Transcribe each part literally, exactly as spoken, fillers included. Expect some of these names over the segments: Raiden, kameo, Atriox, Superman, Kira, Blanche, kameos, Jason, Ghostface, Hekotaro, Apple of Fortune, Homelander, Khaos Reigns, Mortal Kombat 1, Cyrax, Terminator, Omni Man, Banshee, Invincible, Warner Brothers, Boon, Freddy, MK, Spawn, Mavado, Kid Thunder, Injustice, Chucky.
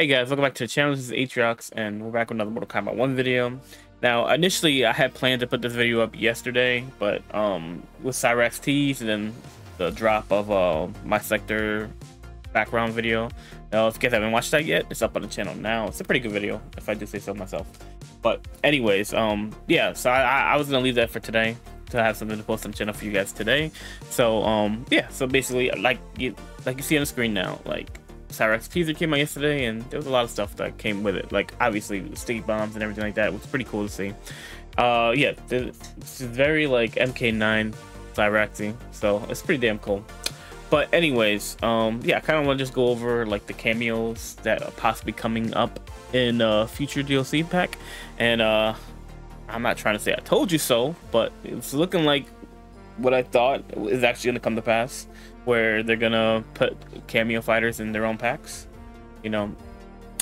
Hey guys, welcome back to the channel. This is Atriox, and we're back with another Mortal Kombat one video. Now, initially, I had planned to put this video up yesterday, but um, with Cyrax teased and then the drop of uh, my sector background video. Now, if you guys haven't watched that yet, it's up on the channel now. It's a pretty good video, if I do say so myself. But anyways, um, yeah, so I, I was gonna leave that for today to have something to post on the channel for you guys today. So um, yeah, so basically, like you, like you see on the screen now, like. Cyrax teaser came out yesterday, and there was a lot of stuff that came with it, like obviously sticky bombs and everything like that. It was pretty cool to see. Uh, yeah, it's very like M K nine Cyraxy, so it's pretty damn cool. But anyways, um, yeah, I kind of want to just go over like the cameos that are possibly coming up in a uh, future D L C pack, and uh, I'm not trying to say I told you so, but it's looking like what I thought is actually gonna come to pass, where they're gonna put cameo fighters in their own packs. You know,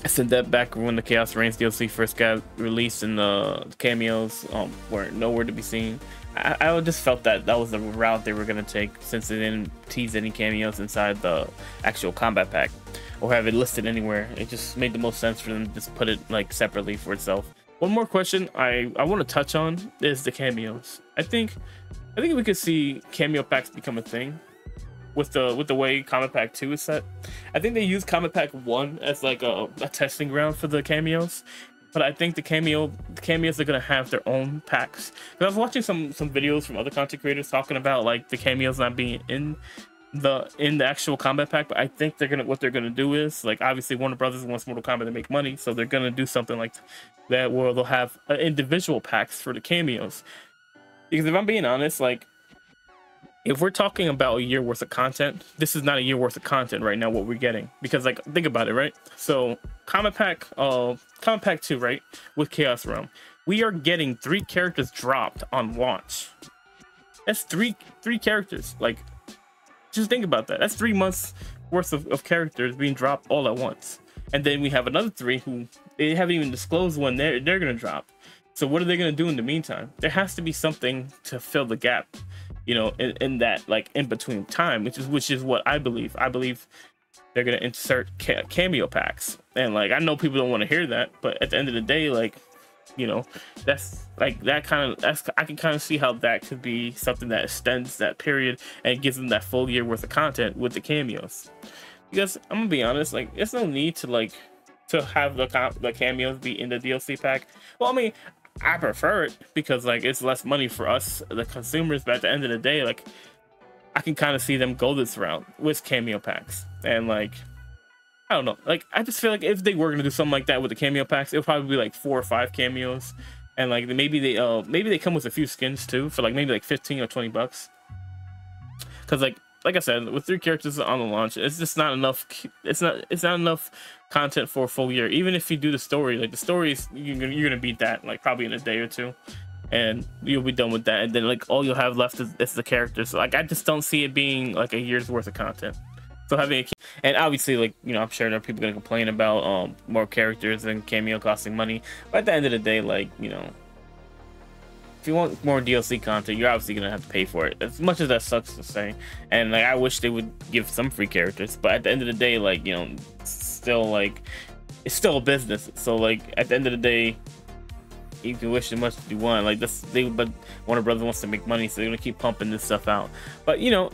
I said that back when the Khaos Reigns D L C first got released, and the cameos um, were nowhere to be seen. I, I just felt that that was the route they were gonna take, since they didn't tease any cameos inside the actual combat pack or have it listed anywhere. It just made the most sense for them to just put it like separately for itself. One more question I, I want to touch on is the cameos. I think I think we could see cameo packs become a thing with the with the way Combat Pack two is set. I think they use Combat Pack one as like a, a testing ground for the cameos, but I think the cameo the cameos are gonna have their own packs. Because I was watching some some videos from other content creators talking about like the cameos not being in the in the actual combat pack, but I think they're gonna what they're gonna do is, like, obviously Warner Brothers wants Mortal Kombat to make money, so they're gonna do something like that where they'll have uh, individual packs for the cameos. Because if I'm being honest, like, if we're talking about a year worth of content, this is not a year worth of content right now, what we're getting. Because, like, think about it, right? So, Combat Pack, uh, Combat Pack two, right? With Khaos Realm, we are getting three characters dropped on launch. That's three, three characters. Like, just think about that. That's three months worth of, of characters being dropped all at once. And then we have another three who they haven't even disclosed when they're, they're going to drop. So what are they going to do in the meantime? There has to be something to fill the gap, you know, in, in that, like, in between time, which is which is what I believe. I believe they're going to insert ca cameo packs. And, like, I know people don't want to hear that, but at the end of the day, like, you know, that's like that kind of that's I can kind of see how that could be something that extends that period and gives them that full year worth of content with the cameos. Because I'm going to be honest, like, there's no need to like to have the, com the cameos be in the D L C pack. Well, I mean, I prefer it because, like, it's less money for us, the consumers, but at the end of the day, like, I can kind of see them go this route with cameo packs. And, like, I don't know, like, I just feel like if they were going to do something like that with the cameo packs, it would probably be like four or five cameos, and, like, maybe they uh maybe they come with a few skins too for like maybe like fifteen or twenty bucks, because like like I said, with three characters on the launch, it's just not enough. It's not it's not enough content for a full year. Even if you do the story, like, the stories, you're gonna, you're gonna beat that like probably in a day or two, and you'll be done with that. And then, like, all you'll have left is, is the characters. So, like, I just don't see it being like a year's worth of content. So having a and obviously, like, you know, I'm sure there are people gonna complain about um more characters and cameo costing money. But at the end of the day, like, you know, if you want more D L C content, you're obviously gonna have to pay for it, as much as that sucks to say. And, like, I wish they would give some free characters, but at the end of the day, like, you know, it's still like it's still a business. So, like, at the end of the day, you can wish as much as you want, like, this they but Warner Brothers wants to make money, so they're gonna keep pumping this stuff out. But, you know,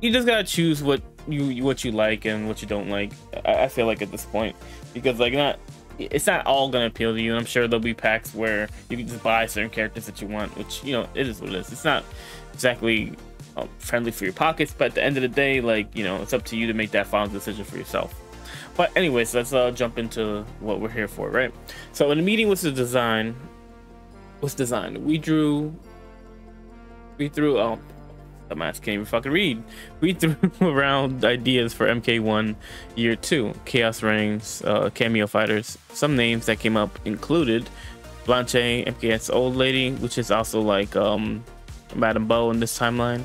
you just gotta choose what you what you like and what you don't like, I, I feel like, at this point. Because, like, not it's not all gonna appeal to you, and I'm sure there'll be packs where you can just buy certain characters that you want, which, you know, it is what it is. It's not exactly um, friendly for your pockets, but at the end of the day, like, you know, it's up to you to make that final decision for yourself. But anyways, let's uh, jump into what we're here for, right? So in the meeting with the design, what's design? We drew, we threw, oh, the mask can't even fucking read. We threw around ideas for M K one year two, Khaos Reigns, uh, cameo fighters. Some names that came up included Blanche, M K S old lady, which is also like um, Madame Bo in this timeline.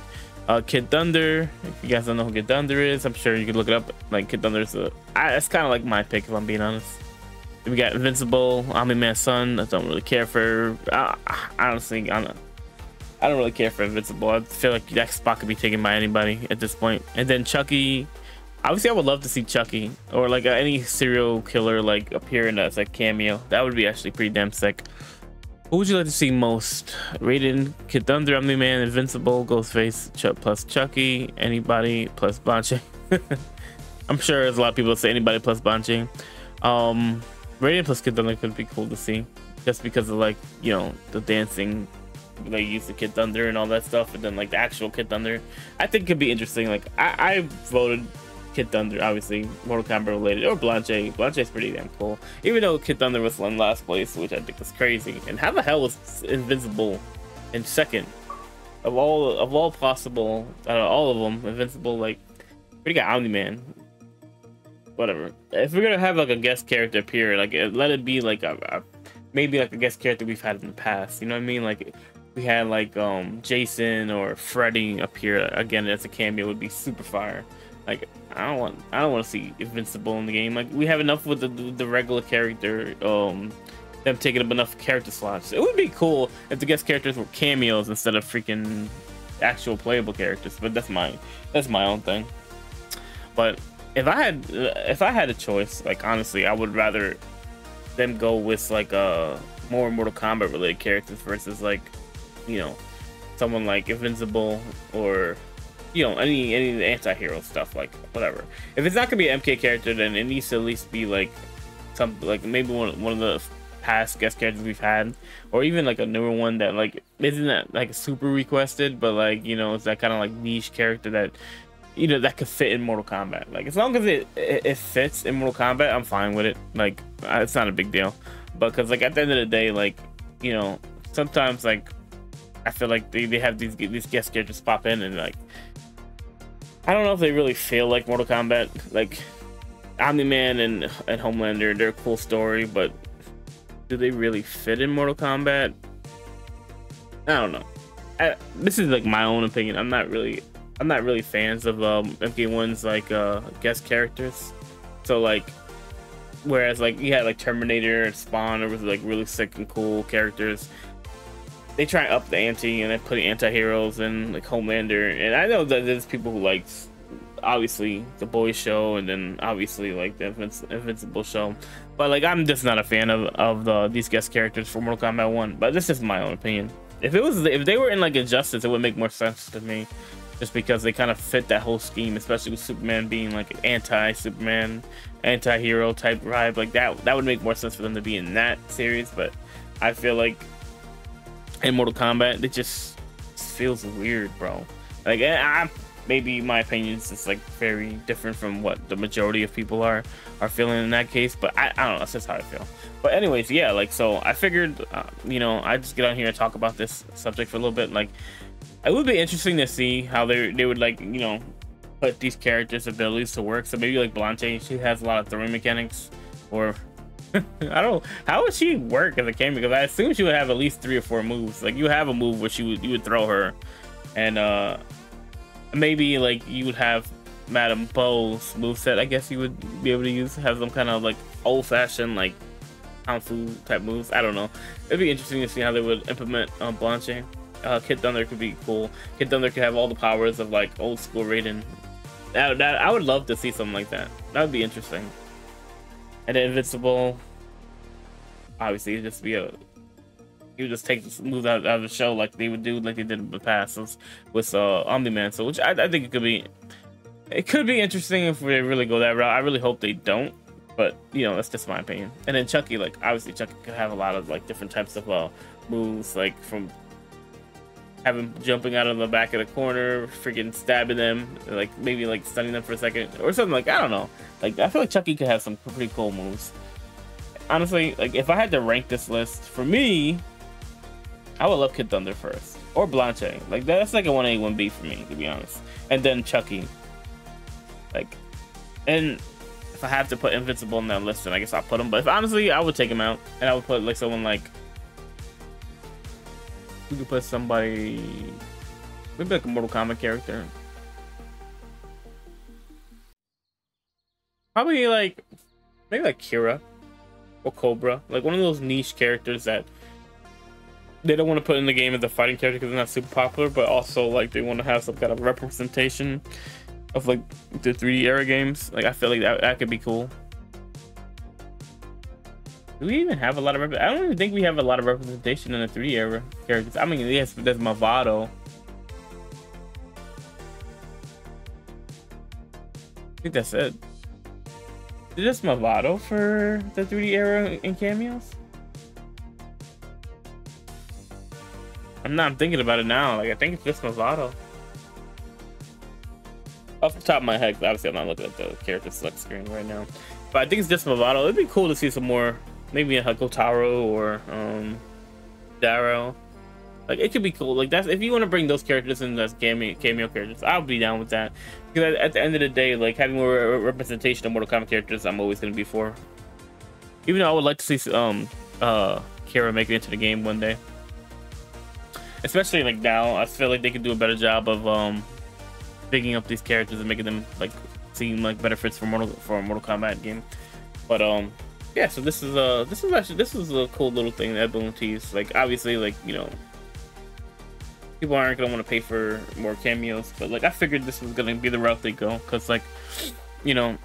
Uh, Kid Thunder, if you guys don't know who Kid Thunder is, I'm sure you could look it up. Like, Kid Thunder is a, I, that's kind of like my pick, if I'm being honest. We got Invincible, Omni Man's son. I don't really care for. I, I honestly, I don't know. I don't really care for Invincible. I feel like that spot could be taken by anybody at this point. And then Chucky, Obviously, I would love to see Chucky or like any serial killer like appear in a like cameo. That would be actually pretty damn sick. Who would you like to see most? Raiden, Kid Thunder, Omni Man, Invincible, Ghostface, Chuck plus Chucky, anybody plus Blanche. I'm sure there's a lot of people that say anybody plus Banshee. Um, Raiden plus Kid Thunder could be cool to see, just because of like, you know, the dancing, they use the Kid Thunder and all that stuff, and then like the actual Kid Thunder. I think could be interesting. Like I, I voted Kid Thunder, obviously Mortal Kombat related, or Blanche. Blanche's pretty damn cool, even though Kid Thunder was in last place, which I think is crazy. And how the hell was Invincible in second of all of all possible out of all of them? Invincible, like, we got Omni Man. Whatever. If we're gonna have like a guest character appear, like let it be like a, a maybe like a guest character we've had in the past. You know what I mean? Like we had like um Jason or Freddy appear again as a cameo would be super fire. Like I don't want I don't want to see Invincible in the game. Like we have enough with the the regular character. Um, them taking up enough character slots. It would be cool if the guest characters were cameos instead of freaking actual playable characters. But that's my that's my own thing. But if I had if I had a choice, like honestly, I would rather them go with like a more Mortal Kombat related characters versus like, you know, someone like Invincible or, you know, any any of the anti-hero stuff, like whatever. If it's not gonna be an M K character, then it needs to at least be like some like maybe one one of the past guest characters we've had, or even like a newer one that like isn't that like super requested, but like, you know, it's that kind of like niche character that, you know, that could fit in Mortal Kombat. Like as long as it it fits in Mortal Kombat, I'm fine with it. Like it's not a big deal, but because like at the end of the day, like, you know, sometimes like I feel like they, they have these these guest characters pop in and like I don't know if they really feel like Mortal Kombat. Like Omni Man and and Homelander, they're a cool story, but do they really fit in Mortal Kombat? I don't know. I, this is like my own opinion. I'm not really. I'm not really fans of um, M K one's like uh, guest characters, so like, whereas like you had like Terminator and Spawn, there was like really sick and cool characters. They try and up the ante and they put anti-heroes and like Homelander, and I know that there's people who like obviously the Boys show and then obviously like the Invinci Invincible show, but like I'm just not a fan of of the, these guest characters for Mortal Kombat one. But this is my own opinion. If it was if they were in like Injustice, it would make more sense to me. Just because they kind of fit that whole scheme, especially with Superman being like an anti-Superman, anti-hero type vibe, like that that would make more sense for them to be in that series. But I feel like in Mortal Kombat, it just feels weird, bro. Like I, I maybe my opinion is just like very different from what the majority of people are are feeling in that case. But I, I don't know, that's just how I feel. But anyways, yeah, like so I figured, uh, you know, I just get on here and talk about this subject for a little bit, like. It would be interesting to see how they they would like, you know, put these characters' abilities to work. So maybe like Blanche, she has a lot of throwing mechanics, or I don't. How would she work as a cameo? Because I assume she would have at least three or four moves. Like you have a move where she would you would throw her, and uh, maybe like you would have Madame Po's moveset. I guess you would be able to use have some kind of like old-fashioned like kung fu type moves. I don't know. It'd be interesting to see how they would implement uh, Blanche. Uh, Kid Thunder could be cool. Kid Thunder could have all the powers of like old school Raiden. That, that I would love to see something like that. That would be interesting. And then Invincible, obviously, it'd just be a he would just take this move out, out of the show like they would do, like they did in the past with, with uh, Omni Man. So which I, I think it could be, it could be interesting if we really go that route. I really hope they don't, but you know, that's just my opinion. And then Chucky, like obviously Chucky could have a lot of like different types of uh, moves, like from. Having jumping out of the back of the corner, freaking stabbing them, like maybe like stunning them for a second or something, like I don't know. Like I feel like Chucky could have some pretty cool moves. Honestly, like if I had to rank this list, for me, I would love Kid Thunder first or Blanche. Like that's like a one A, one B for me, to be honest. And then Chucky. Like, and if I have to put Invincible in that list, then I guess I'll put him. But if, honestly, I would take him out and I would put like someone like. We could put somebody, maybe like a Mortal Kombat character. Probably like, maybe like Kira or Cobra. Like one of those niche characters that they don't want to put in the game as a fighting character because they're not super popular, but also like they want to have some kind of representation of like the three D era games. Like I feel like that, that could be cool. Do we even have a lot of rep I don't even think we have a lot of representation in the three D era characters. I mean, yes, there's Mavado. I think that's it. Is this Mavado for the three D era in cameos? I'm not I'm thinking about it now. Like I think it's just Mavado. Off the top of my head, obviously I'm not looking at the character select screen right now. But I think it's just Mavado. It'd be cool to see some more, maybe a Hekotaro or um Darrow. Like it could be cool. Like that's if you want to bring those characters in as cameo, cameo characters, I'll be down with that. Because at, at the end of the day, like having more representation of Mortal Kombat characters, I'm always gonna be for. Even though I would like to see um uh Kira make it into the game one day. Especially like now, I feel like they could do a better job of um picking up these characters and making them like seem like better fits for Mortal for a Mortal Kombat game. But um. Yeah, so this is uh this is actually this is a cool little thing that Boon teased. Like obviously, like you know, people aren't gonna want to pay for more cameos, but like I figured this was gonna be the route they go, cause like you know,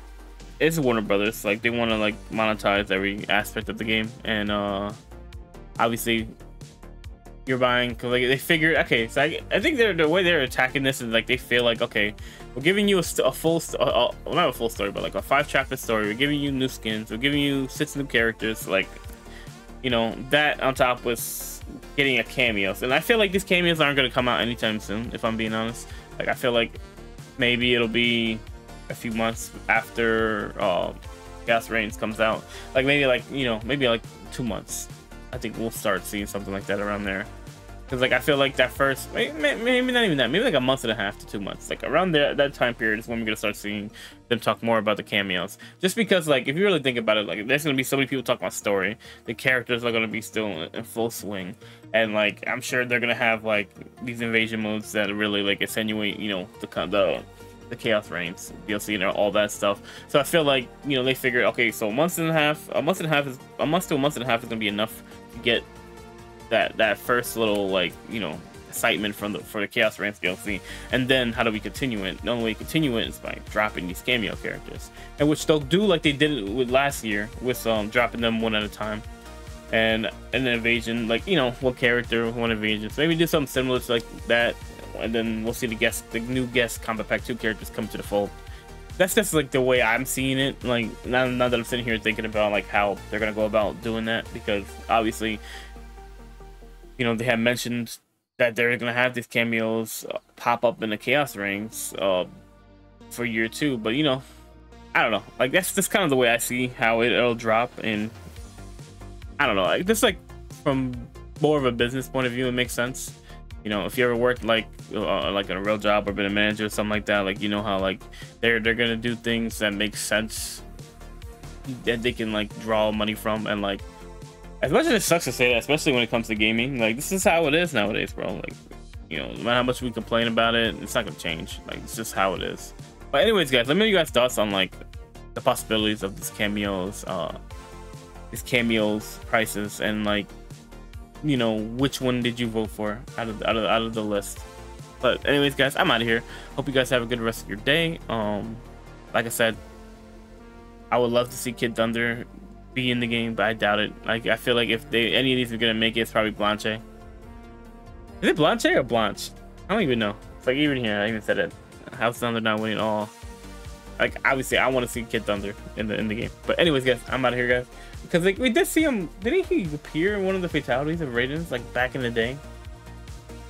it's Warner Brothers. Like they want to like monetize every aspect of the game, and uh obviously you're buying. Cause like they figured, okay, so I, I think they're the way they're attacking this is like they feel like okay. We're giving you a, a full, a, a, well, not a full story, but like a five-chapter story. We're giving you new skins. We're giving you six new characters. Like, you know, that on top was getting a cameos. And I feel like these cameos aren't going to come out anytime soon, if I'm being honest. Like, I feel like maybe it'll be a few months after uh, Khaos Reigns comes out. Like, maybe like, you know, maybe like two months. I think we'll start seeing something like that around there. Cause like I feel like that first, maybe, maybe not even that, maybe like a month and a half to two months, like around there, that time period is when we're gonna start seeing them talk more about the cameos. Just because like if you really think about it, like there's gonna be so many people talking about story, the characters are gonna be still in full swing, and like I'm sure they're gonna have like these invasion modes that really like attenuate, you know, the the the Khaos Reigns D L C and all that stuff. So I feel like you know they figured okay, so a month and a half, a month and a half is a month to a month and a half is gonna be enough to get that that first little like you know excitement from the for the Khaos Reigns D L C, and then how do we continue it? The only way we continue it is by dropping these cameo characters, and which they'll do like they did it with last year with um dropping them one at a time, and an invasion like you know one character one invasion. So maybe do something similar to like that, and then we'll see the guest the new guest Combat Pack two characters come to the fold. That's just like the way I'm seeing it. Like now, now that I'm sitting here thinking about like how they're gonna go about doing that, because obviously, you know, they have mentioned that they're gonna have these cameos uh, pop up in the Khaos Reigns uh, for year two, but you know, I don't know. Like that's just kind of the way I see how it, it'll drop, and I don't know. Like just like from more of a business point of view, it makes sense. You know, if you ever worked like uh, like in a real job or been a manager or something like that, like you know how like they're they're gonna do things that make sense that they can like draw money from, and like. As much as it sucks to say that, especially when it comes to gaming, like this is how it is nowadays, bro. Like, you know, no matter how much we complain about it, it's not gonna change. Like, it's just how it is. But anyways, guys, let me know you guys' thoughts on like the possibilities of these cameos, uh, these cameos prices, and like, you know, which one did you vote for out of out of out of the list? But anyways, guys, I'm out of here. Hope you guys have a good rest of your day. Um, like I said, I would love to see Kid Thunder be in the game, but I doubt it. Like I feel like if they any of these are gonna make it, it's probably Blanche. Is it Blanche or Blanche? I don't even know. It's like even here, I even said it. Khaos Thunder not winning at all. Like obviously, I want to see Kid Thunder in the in the game. But anyways, guys, I'm out of here, guys. Because like we did see him. Didn't he appear in one of the fatalities of Raiden's like back in the day?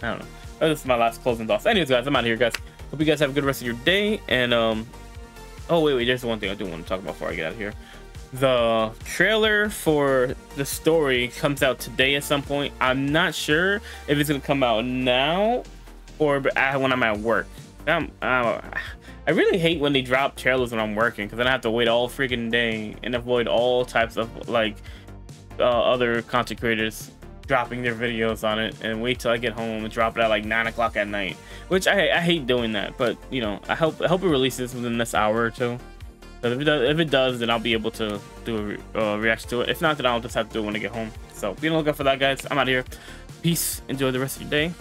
I don't know. Oh, this is my last closing thoughts. Anyways, guys, I'm out of here, guys. Hope you guys have a good rest of your day. And um, oh wait, wait. There's one thing I do want to talk about before I get out of here. The trailer for the story comes out today at some point. I'm not sure if it's gonna come out now or when I'm at work. I'm, I'm, I really hate when they drop trailers when I'm working, because then I have to wait all freaking day and avoid all types of like uh, other content creators dropping their videos on it, and wait till I get home and drop it at like nine o'clock at night, which I, I hate doing that. But you know, I hope I hope it releases within this hour or two. If it, does, if it does, then I'll be able to do a re uh, reaction to it. If not, then I'll just have to do it when I get home. So be on the lookout for that, guys. I'm out of here. Peace. Enjoy the rest of your day.